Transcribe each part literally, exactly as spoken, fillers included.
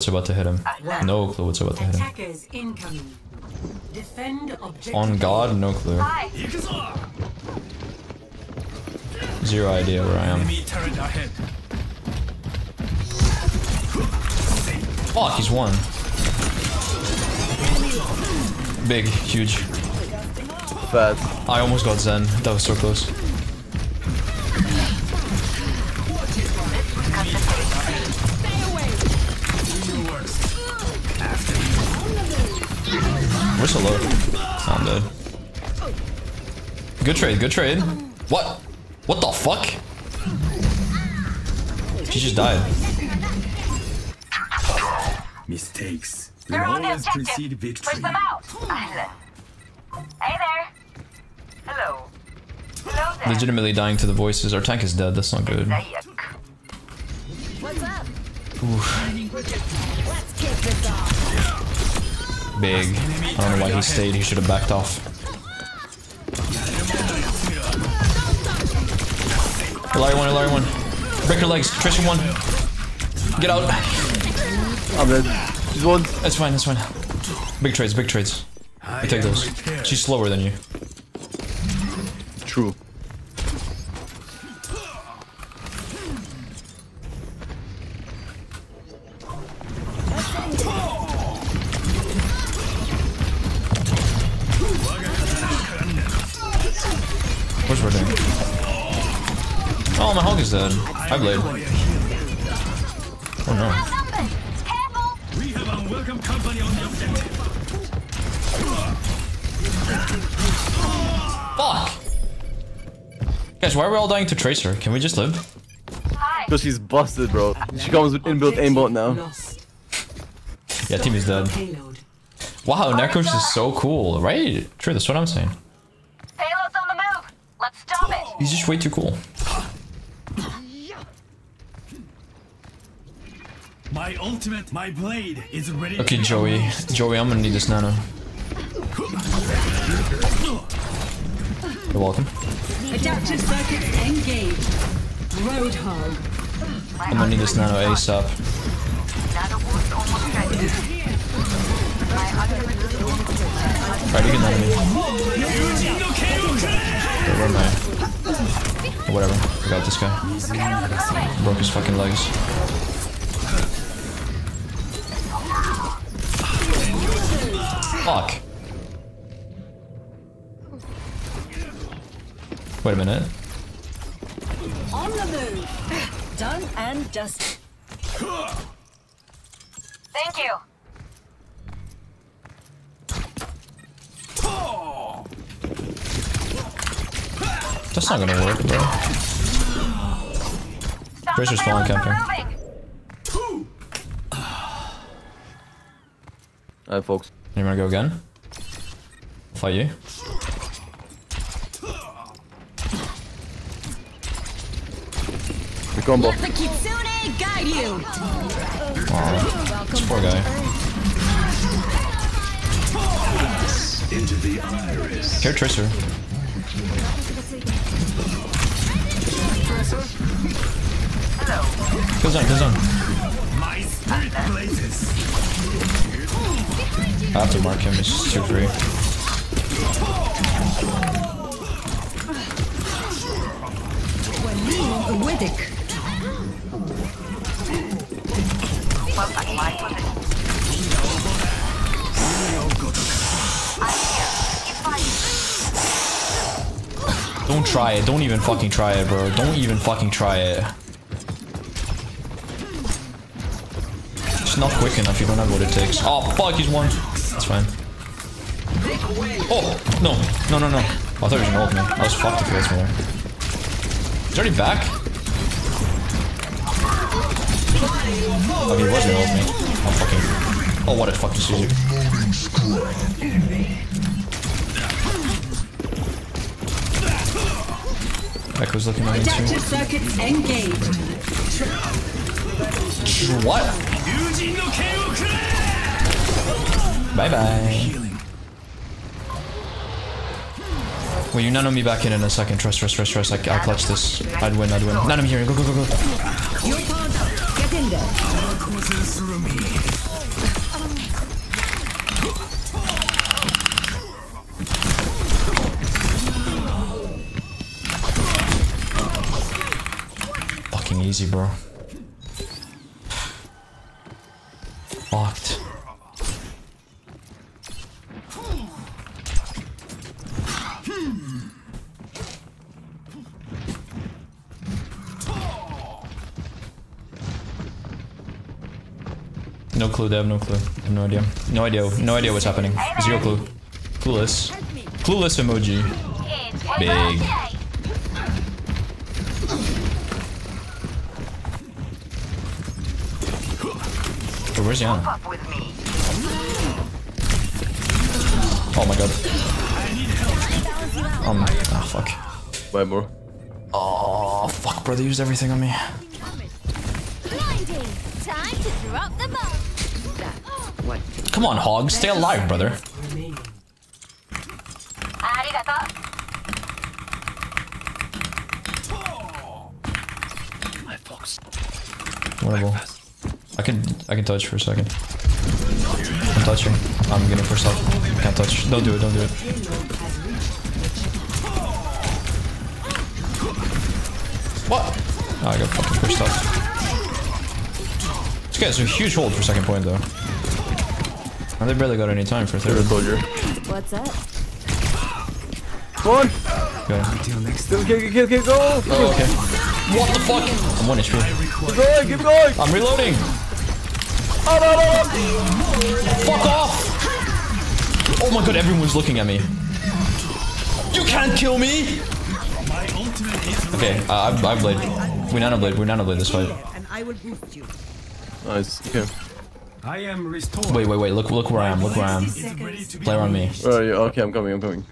What's about to hit him? No clue what's about to hit him. On God, no clue. Zero idea where I am. Fuck, he's one. Big, huge. Bad. I almost got Zen. That was so close. We're so low. Oh, I'm dead. Good trade, good trade. What? What the fuck? She just died. Mistakes. They're on the objective. Push them out. Hey there. Hello. Hello there. Legitimately dying to the voices. Our tank is dead. That's not good. What's up? Oof. Let's kick this off. Big. I don't know why he stayed. He should have backed off. Larry one, Larry one. Break her legs. Tristan one. Get out. I'm dead. He's one. That's fine. That's fine. Big trades. Big trades. We take those. She's slower than you. True. What's we're doing? Oh, my Hulk is dead. I blade. Oh no. We have unwelcome company on the objective. Fuck! Guys, why are we all dying to Tracer? Can we just live? Because she's busted, bro. She comes with inbuilt aimbot now. Yeah, team is dead. Wow, NECROS is so cool, right? True, that's what I'm saying. He's just way too cool. My ultimate, my blade is ready. Okay, Joey. Joey, I'm gonna need this nano. You're welcome. Adaptive circuit engaged. Roadhog. I'm gonna need this nano ASAP. Alright, you can nano me. Or whatever, I got this guy. Broke his fucking legs. Fuck! Wait a minute. On the move! Done and dusted. Thank you! That's not gonna work, bro. Tracer's falling camping. Alright, folks. You wanna go again? I'll fight you. The combo. Aw, this poor guy. Care Tracer. Goes on, goes on. I have to mark him, it's just too free. Don't try it, don't even fucking try it, bro. Don't even fucking try it. It's not quick enough, you don't have what it takes. Oh fuck, he's one. That's fine. Oh, no, no, no, no. I thought he was gonna ult me. I was fucked if he was more. He's already back? I mean, he was gonna ult me. Oh, fucking. Oh, what a fucking Suzu. Echo's looking at me too. What? Bye bye. Will you nano me back in in a second? Trust, trust, trust, trust. I, I clutch this. I'd win, I'd win. Nano me here. Go, go, go, go. Get in there. Fucking easy, bro. Fucked. No clue, they have no clue. I have no idea. No idea. No idea what's happening. Zero clue. Clueless. Clueless emoji. Big. Oh, where's Yana? Oh my god. Oh my god. Oh, fuck. Buy more. Oh, fuck, bro. They used everything on me. Time to drop the bomb. Come on, Hog, stay alive, brother. Whatever. I can I can touch for a second. I'm touching. I'm gonna push up. Can't touch. Don't do it, don't do it. What? Oh, I got fucking pushed up. This guy's a huge hold for second point though. Oh, they barely got any time for third. What's up? Come on! Go. Kill, kill, kill, go! Oh, okay. What the fuck? I'm one H P. Keep going, keep going! I'm reloading! Oh, no, no, no. Fuck off! Oh my god, everyone's looking at me. You can't kill me! Okay, uh, I've, I've blade. We nanoblade, we nanoblade this fight. Nice, okay. I am restored. Wait, wait, wait! Look, look where I am! Look where I am! Player on me. Where are you? Okay, I'm coming. I'm coming.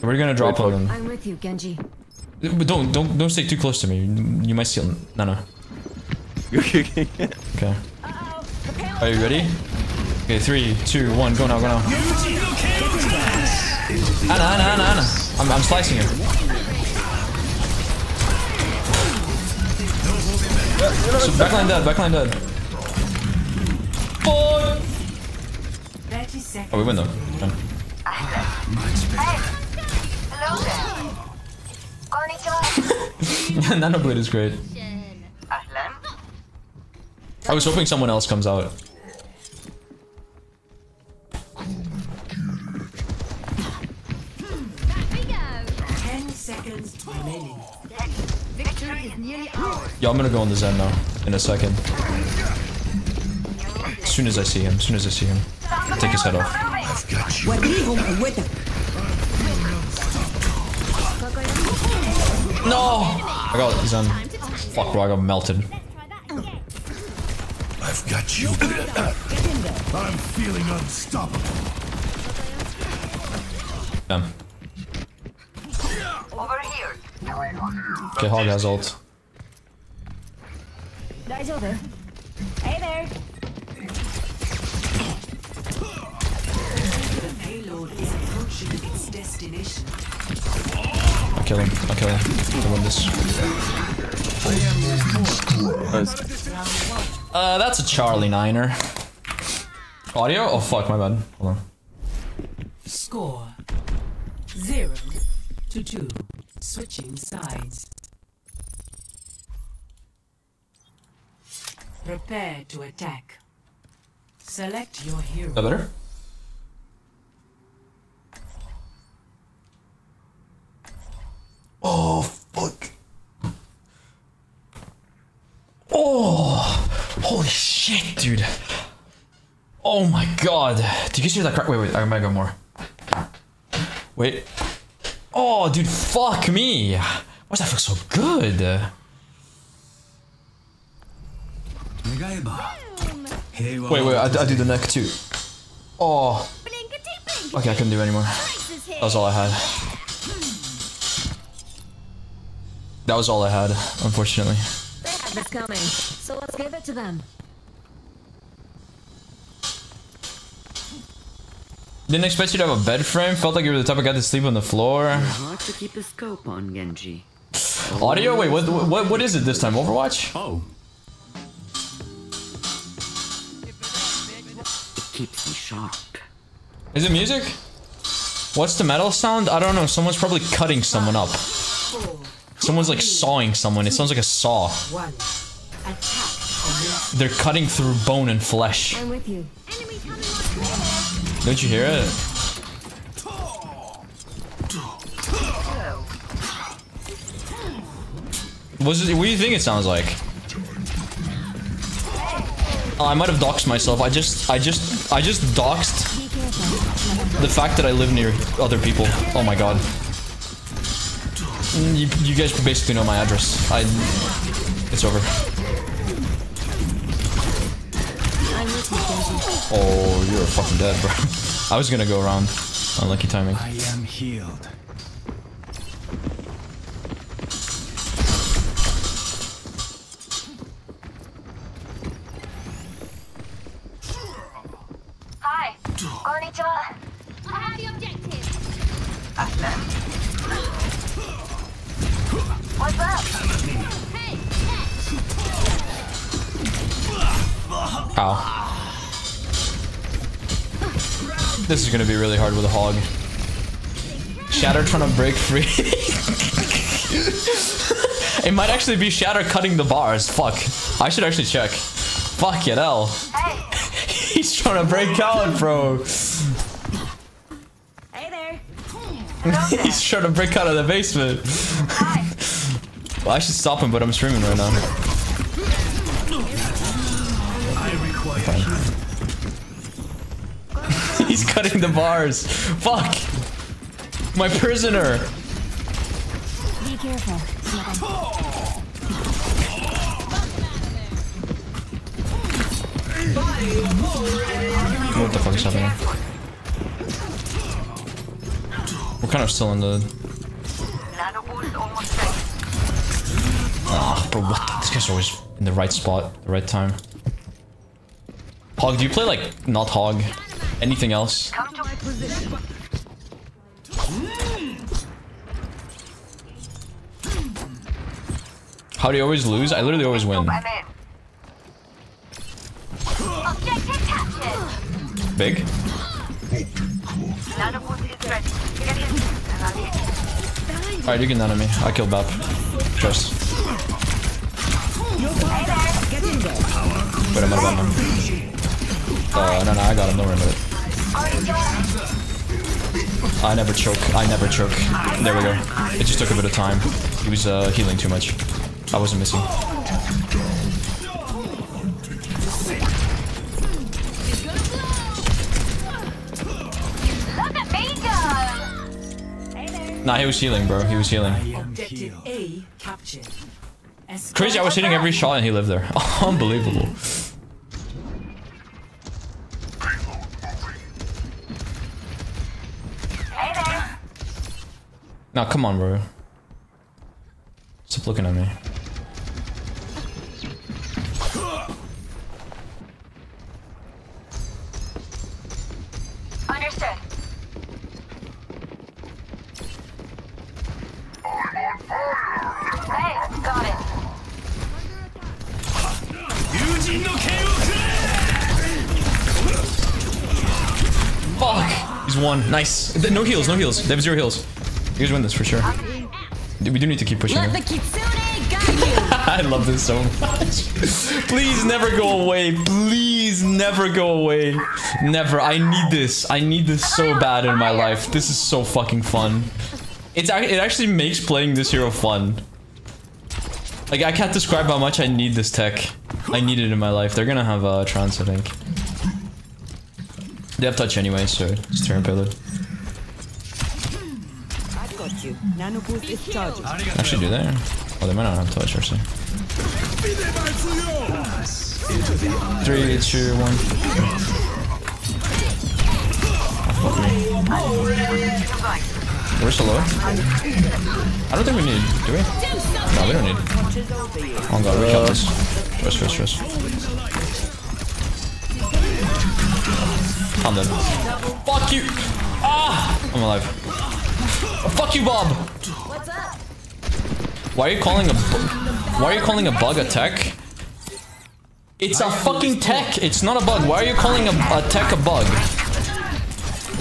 We're gonna drop on them. I'm with you, Genji. But don't, don't, don't stay too close to me. You might steal. No, no. Okay. Are you ready? Okay, three, two, one. Go now, go now. Anna, Anna, Anna, Anna. I'm, I'm slicing him. So backline dead. Backline dead. Oh, we win though. Yeah. Nanoblade is great. I was hoping someone else comes out. Yo, I'm gonna go on the Zen now. In a second. As soon as I see him, as soon as I see him. Take his head off. I've got you. No! I got it, he's on. Fuck, bro, I got melted. I've got you. I'm feeling unstoppable. Damn. Over here. Okay, Hog has ult. Guys over. Hey there. I'll kill him, I'll kill him. I won this. Nice. Uh, that's a Charlie Niner. Audio? Oh fuck, my bad. Hold on. Score zero to two. Switching sides. Prepare to attack. Select your hero. Is that better? Oh, fuck. Oh, holy shit, dude. Oh my god. Did you guys hear that crack? Wait, wait, I might go more. Wait. Oh, dude, fuck me. Why does that feel so good? Wait, wait, I, I do the neck too. Oh. Okay, I couldn't do it anymore. That was all I had. That was all I had, unfortunately. They have this coming, so let's give it to them. Didn't expect you to have a bed frame. Felt like you were the type of guy to sleep on the floor. Hard to keep a scope on, Genji. Audio? Wait, what? What? What is it this time? Overwatch? Oh. keeps me sharp. Is it music? What's the metal sound? I don't know. Someone's probably cutting someone up. Someone's like sawing someone. It sounds like a saw. They're cutting through bone and flesh. I'm with you. Don't you hear it? What's it? What do you think it sounds like? Oh, I might have doxed myself. I just, I just, I just doxed the fact that I live near other people. Oh my god. You, you guys basically know my address. I. It's over. Oh, you're fucking dead, bro. I was gonna go around. Unlucky timing. I am healed. Hi. Konnichiwa. I have the objective. What's up? Hey, catch. Ow. This is gonna be really hard with a hog. Shatter trying to break free. It might actually be Shatter cutting the bars. Fuck. I should actually check. Fuck it, hell. Hey. He's trying to break out, bro. Hey there. He's trying to break out of the basement. Hi. Well, I should stop him, but I'm streaming right now. I require okay. He's cutting the bars. Fuck! My prisoner! Be careful. What the fuck is happening? We're kind of still in the... Ah, oh, bro, what the... This guy's always in the right spot, the right time. Hog, do you play, like, not Hog? Anything else? Come to my position. How do you always lose? I literally always win. Big? Alright, you can nano me. I killed Bap. Trust. Wait, I'm out of ammo. Oh, no, no, I got him. Don't worry about it. I never choke. I never choke. There we go. It just took a bit of time. He was uh, healing too much. I wasn't missing. Nah, he was healing, bro. He was healing. Crazy, I was hitting every shot and he lived there. Unbelievable. Nah, come on, bro. Stop looking at me. Understood. Hey, got it. Fuck! He's one. Nice. No heals, no heals. They have zero heals. You guys win this for sure. We do need to keep pushing. Let the Kitsune got you. I love this so much. Please never go away. Please never go away. Never. I need this. I need this so bad in my life. This is so fucking fun. It's it actually makes playing this hero fun. Like, I can't describe how much I need this tech. I need it in my life. They're gonna have a uh, trance, I think. They have touch anyway, so it's turn payload. I should do that. Oh, they might not have touch, actually. Three, two, one. Oh, we're still low. I don't think we need. Do we? No, we don't need. Oh god, we killed this. Trust, trust, trust. I'm dead. Fuck you! Ah! I'm alive. Oh, fuck you, Bob! What's up? Why are you calling a bu- Why are you calling a bug attack? It's a fucking tech. It's not a bug. Why are you calling a, a tech a bug?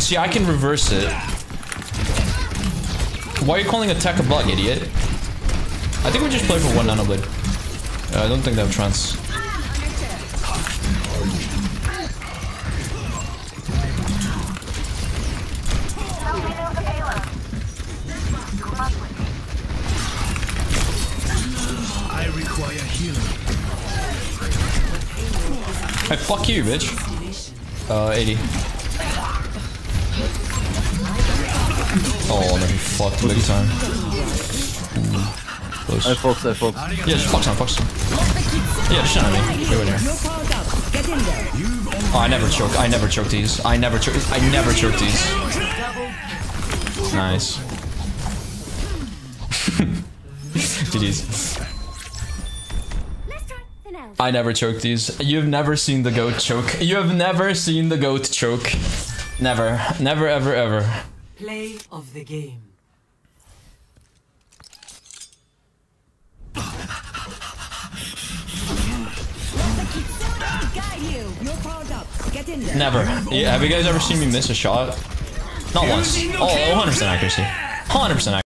See, I can reverse it. Why are you calling a tech a bug, idiot? I think we just play for one nano blade. Uh, I don't think they have trance. I require healing. Hey, fuck you, bitch. Uh, eighty. Oh, man, he fucked big time. Close. I fucked, I fucked. Yeah, just fuck some, fuck some. Yeah, just shine at me. Go in here. Oh, I never choke, I never choke these. I never choke, I never choke these. Nice. G G's. I never choked these. You've never seen the goat choke. You have never seen the goat choke. Never. Never, ever, ever. Play of the game. Never. Yeah, have you guys ever seen me miss a shot? Not once. Oh, one hundred percent accuracy. one hundred percent accuracy.